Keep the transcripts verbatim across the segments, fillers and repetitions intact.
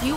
Do you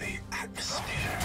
the atmosphere.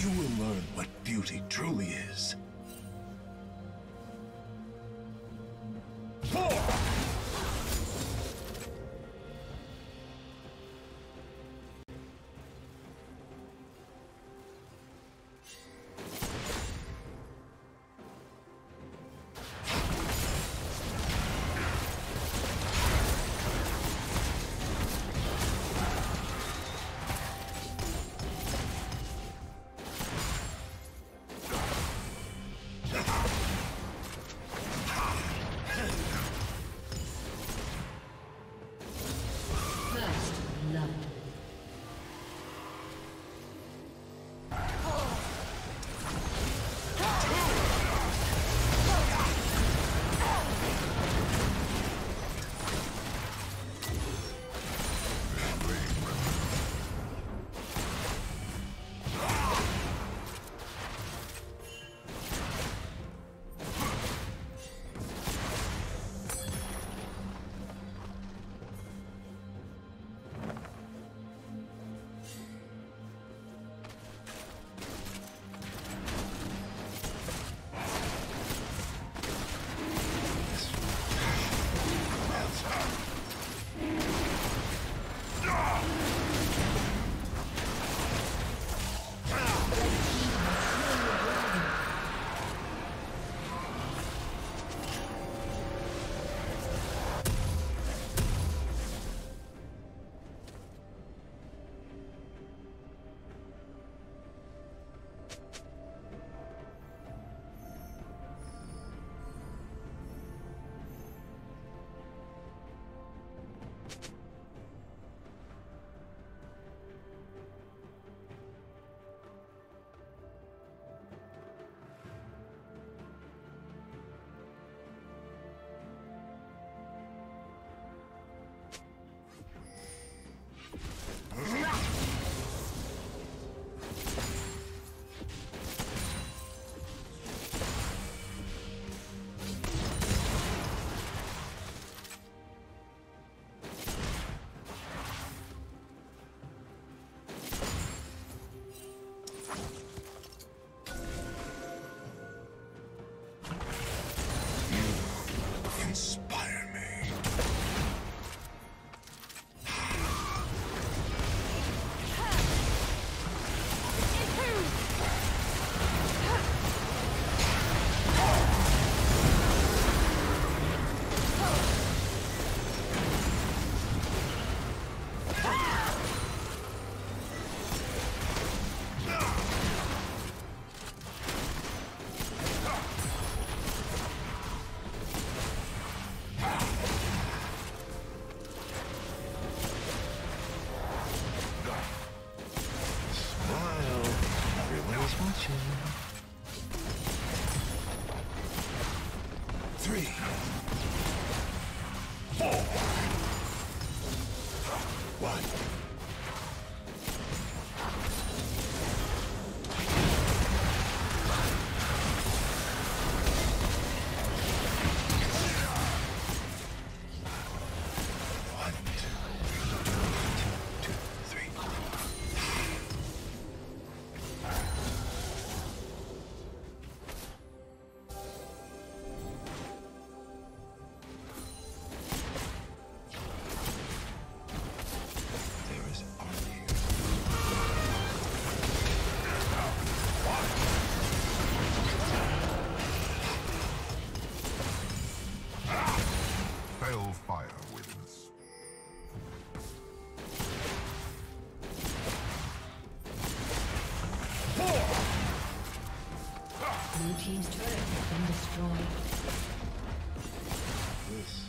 You will learn what beauty truly is. Three, four. Team's turret has been destroyed. Yes.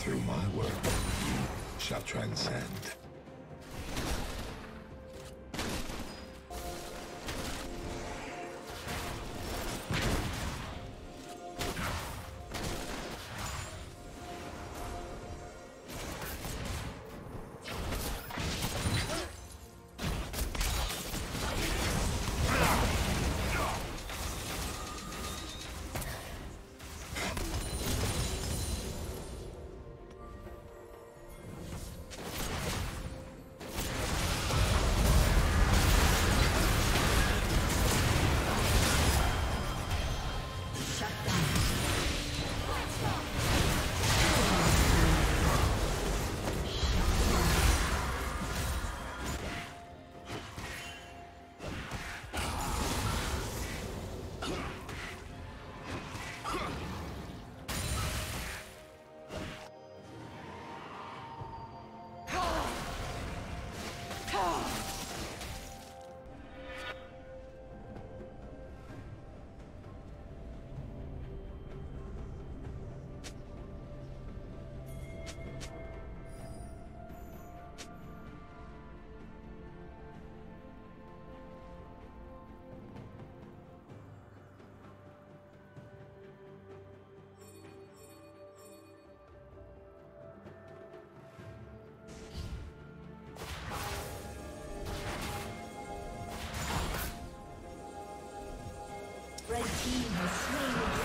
Through my work, you shall transcend. Red team has slain the dragon.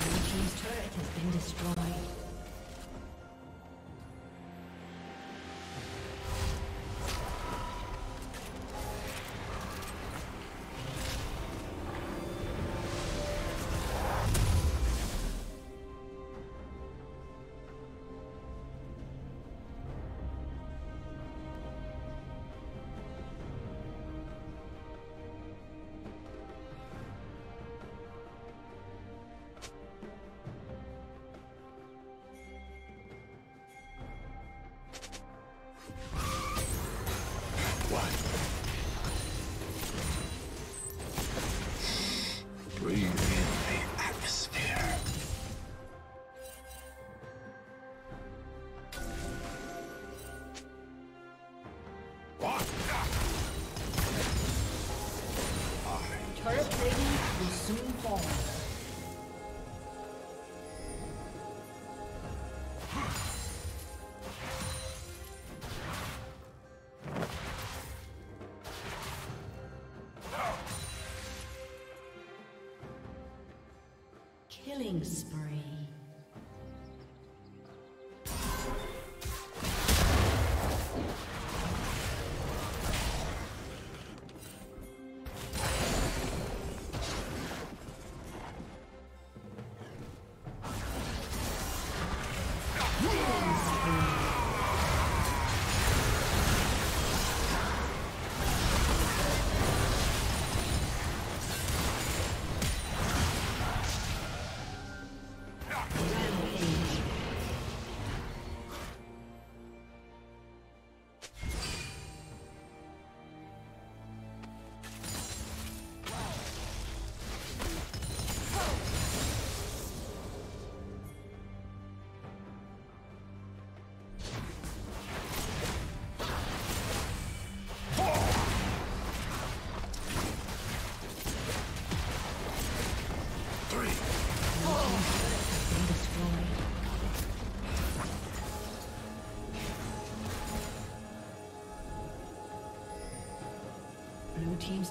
Blue team's turret has been destroyed. Killing spree. Blue team's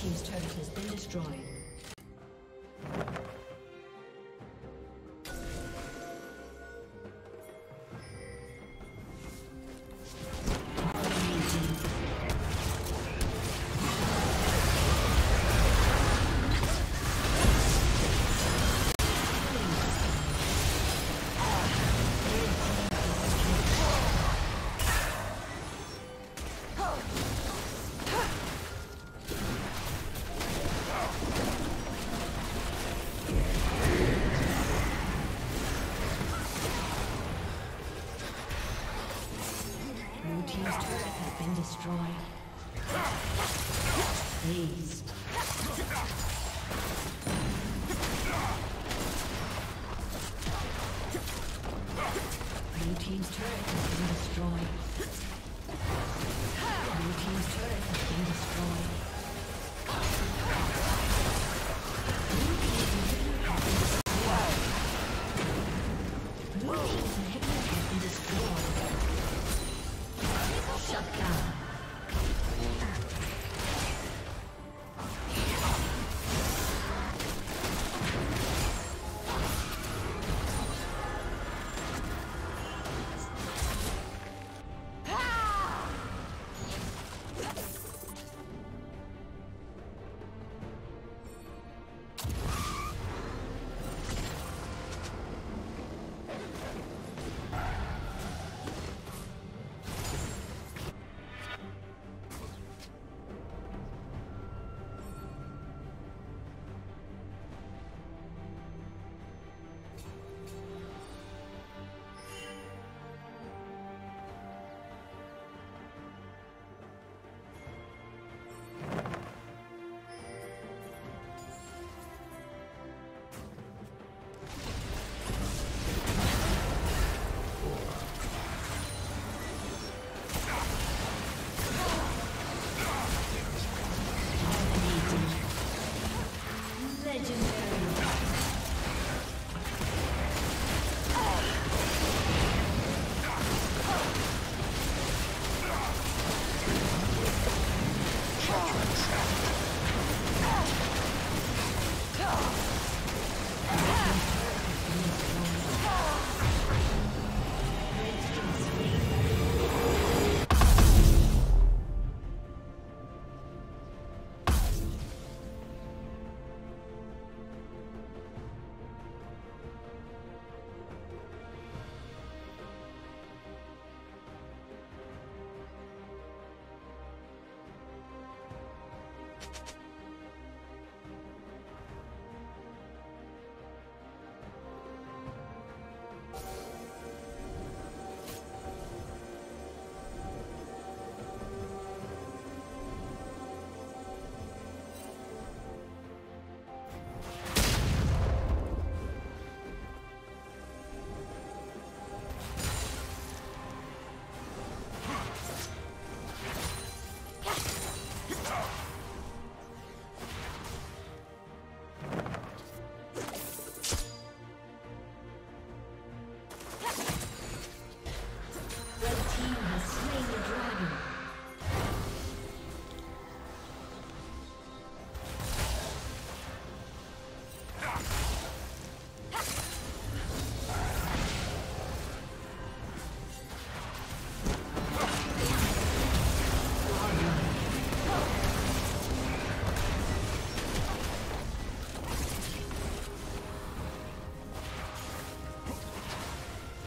Team's turret has been destroyed. team's turret has been destroyed. Please. Blue team's turret has been destroyed. Blue team's turret has been destroyed. Blue team's inhibitor has been destroyed. Blue team's inhibitor has been destroyed. Shut down.